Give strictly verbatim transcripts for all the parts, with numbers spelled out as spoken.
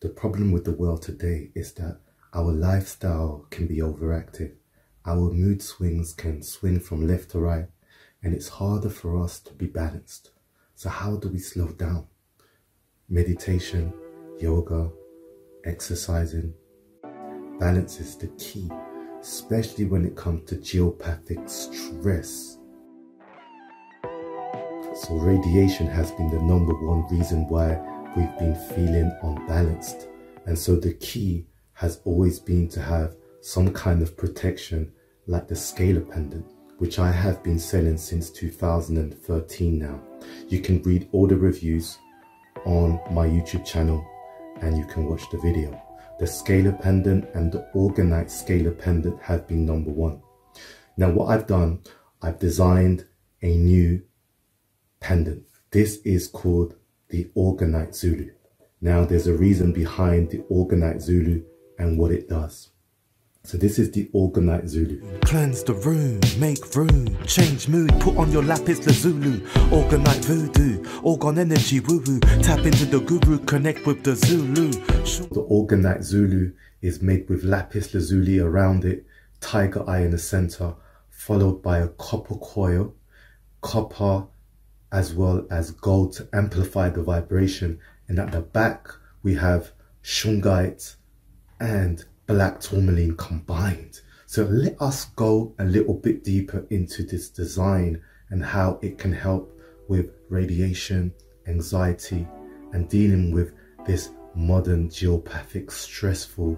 The problem with the world today is that our lifestyle can be overactive. Our mood swings can swing from left to right, and it's harder for us to be balanced. So how do we slow down? Meditation, yoga, exercising. Balance is the key, especially when it comes to geopathic stress. So radiation has been the number one reason why we've been feeling unbalanced. And so the key has always been to have some kind of protection like the Scalar Pendant, which I have been selling since two thousand thirteen now. You can read all the reviews on my YouTube channel and you can watch the video. The Scalar Pendant and the Orgonite Scalar Pendant have been number one. Now what I've done, I've designed a new pendant. This is called the Orgonite Zulu. Now there's a reason behind the Orgonite Zulu and what it does. So this is the Orgonite Zulu. Cleanse the room, make room, change mood, put on your Lapis lazuli, Orgonite Voodoo, Orgone energy woo-woo, tap into the guru, connect with the Zulu. The Orgonite Zulu is made with Lapis lazuli around it, tiger eye in the center, followed by a copper coil, copper as well as gold to amplify the vibration. And at the back, we have Shungite and Black Tourmaline combined. So let us go a little bit deeper into this design and how it can help with radiation, anxiety, and dealing with this modern geopathic stressful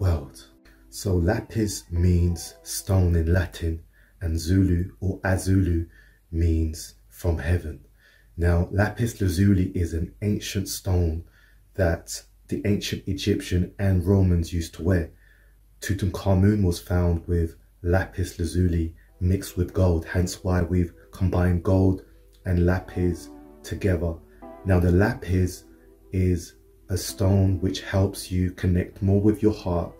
world. So Lapis means stone in Latin, and Zulu or Azulu means from heaven. Now Lapis lazuli is an ancient stone that the ancient Egyptian and Romans used to wear. Tutankhamun was found with lapis lazuli mixed with gold, hence why we've combined gold and lapis together. Now the lapis is a stone which helps you connect more with your heart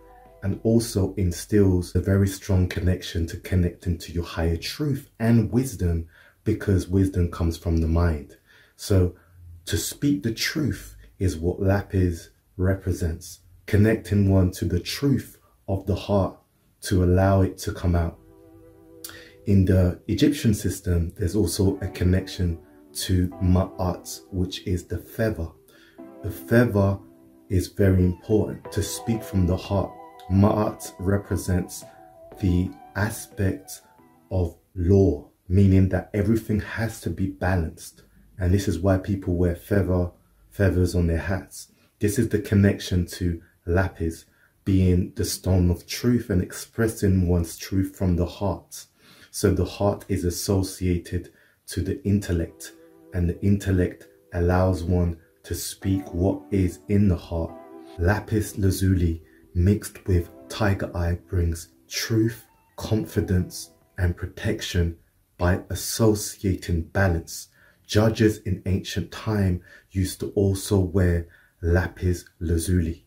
and also instills a very strong connection to connecting to your higher truth and wisdom, because wisdom comes from the mind. So to speak the truth is what lapis represents, connecting one to the truth of the heart to allow it to come out. In the Egyptian system, there's also a connection to ma'at, which is the feather. The feather is very important to speak from the heart. Ma'at represents the aspect of law, meaning that everything has to be balanced. And this is why people wear feather feathers on their hats. This is the connection to lapis, being the stone of truth and expressing one's truth from the heart. So the heart is associated to the intellect, and the intellect allows one to speak what is in the heart. Lapis lazuli mixed with tiger eye brings truth, confidence, and protection by associating balance. Judges in ancient time used to also wear lapis lazuli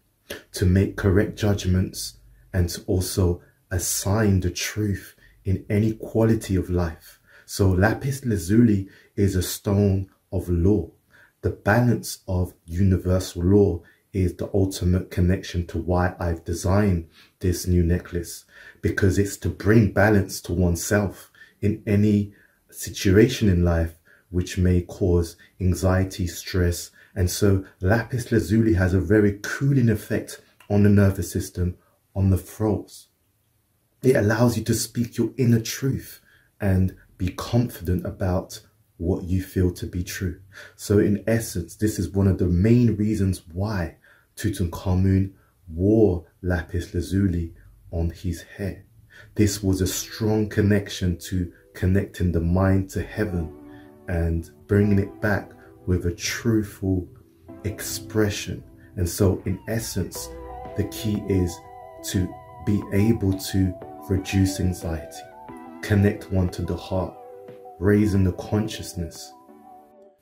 to make correct judgments and to also assign the truth in any quality of life. So lapis lazuli is a stone of law. The balance of universal law is the ultimate connection to why I've designed this new necklace, because it's to bring balance to oneself in any situation in life which may cause anxiety, stress. And so lapis lazuli has a very cooling effect on the nervous system, on the throat. It allows you to speak your inner truth and be confident about what you feel to be true. So in essence, this is one of the main reasons why Tutankhamun wore lapis lazuli on his hair. This was a strong connection to connecting the mind to heaven and bringing it back with a truthful expression. And so in essence, the key is to be able to reduce anxiety, connect one to the heart, raising the consciousness.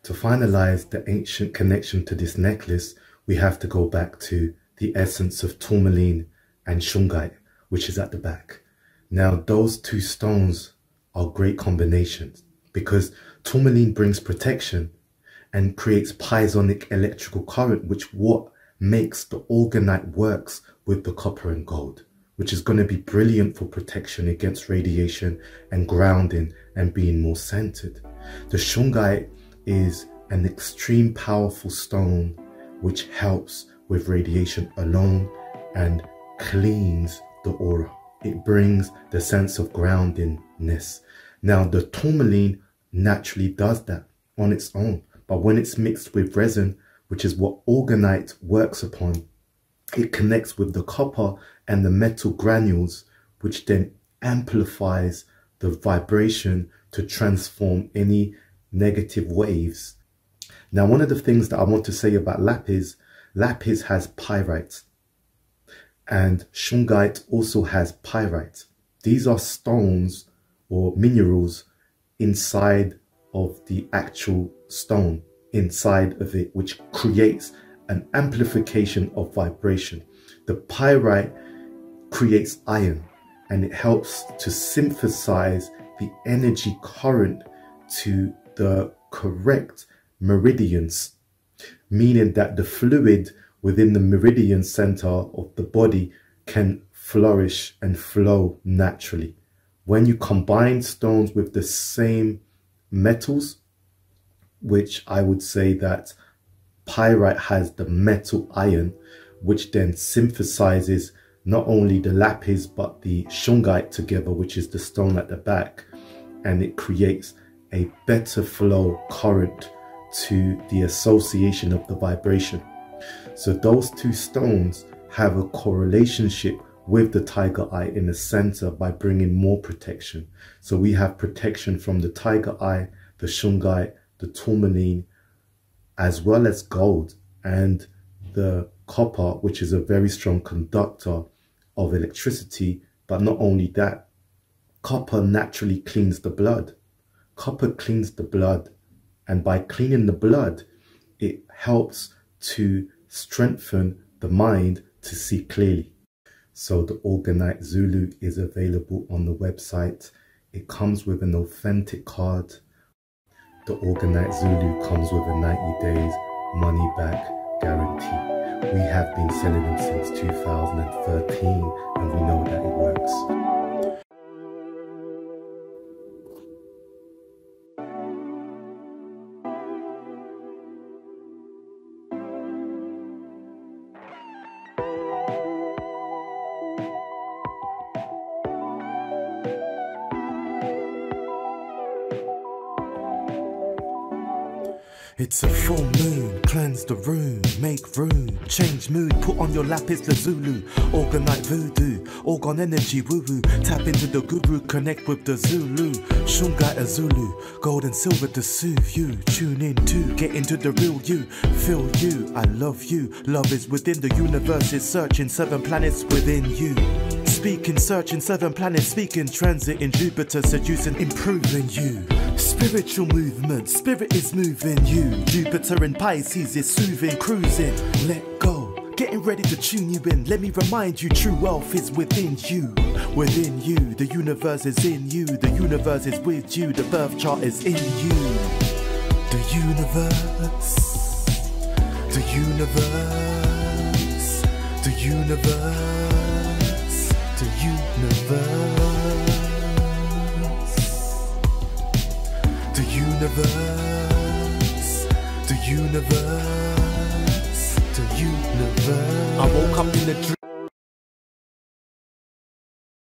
To finalize the ancient connection to this necklace, we have to go back to the essence of tourmaline and shungite, which is at the back. Now those two stones are great combinations, because tourmaline brings protection and creates piezonic electrical current, which what makes the Orgonite works with the copper and gold, which is going to be brilliant for protection against radiation and grounding and being more centered. The Shungite is an extreme powerful stone which helps with radiation alone and cleans the aura. It brings the sense of groundingness. Now the tourmaline naturally does that on its own, but when it's mixed with resin, which is what Orgonite works upon, it connects with the copper and the metal granules, which then amplifies the vibration to transform any negative waves. Now, one of the things that I want to say about lapis, lapis has pyrite, and shungite also has pyrite. These are stones or minerals inside of the actual stone, inside of it, which creates an amplification of vibration. The pyrite creates iron, and it helps to synthesize the energy current to the correct meridians, meaning that the fluid within the meridian center of the body can flourish and flow naturally. When you combine stones with the same metals, which I would say that pyrite has the metal iron, which then synthesizes not only the lapis but the shungite together, which is the stone at the back, and it creates a better flow current to the association of the vibration. So those two stones have a correlationship with the tiger eye in the center by bringing more protection. So we have protection from the tiger eye, the shungite, the tourmaline, as well as gold and the copper, which is a very strong conductor of electricity. But not only that, copper naturally cleans the blood. Copper cleans the blood, and by cleaning the blood, it helps to strengthen the mind to see clearly. So the Orgonite Zulu is available on the website. It comes with an authentic card. The Orgonite Zulu comes with a ninety days money back guarantee. We have been selling them since two thousand thirteen, and we know that it works. It's a full moon, cleanse the room, make room, change mood, put on your lapis lazuli, Orgonite voodoo, orgone energy woo-woo, tap into the guru, connect with the Zulu, Shungite a Zulu, gold and silver to soothe you, tune in to get into the real you, feel you, I love you, love is within the universe, is searching seven planets within you. Speaking, searching, seven planets speaking, transit in Jupiter, seducing, improving you. Spiritual movement, spirit is moving you. Jupiter in Pisces is soothing, cruising, let go. Getting ready to tune you in, let me remind you, true wealth is within you. Within you, the universe is in you, the universe is with you, the birth chart is in you. The universe, the universe, the universe. The universe, the universe, the universe, the universe. I woke up in a dream.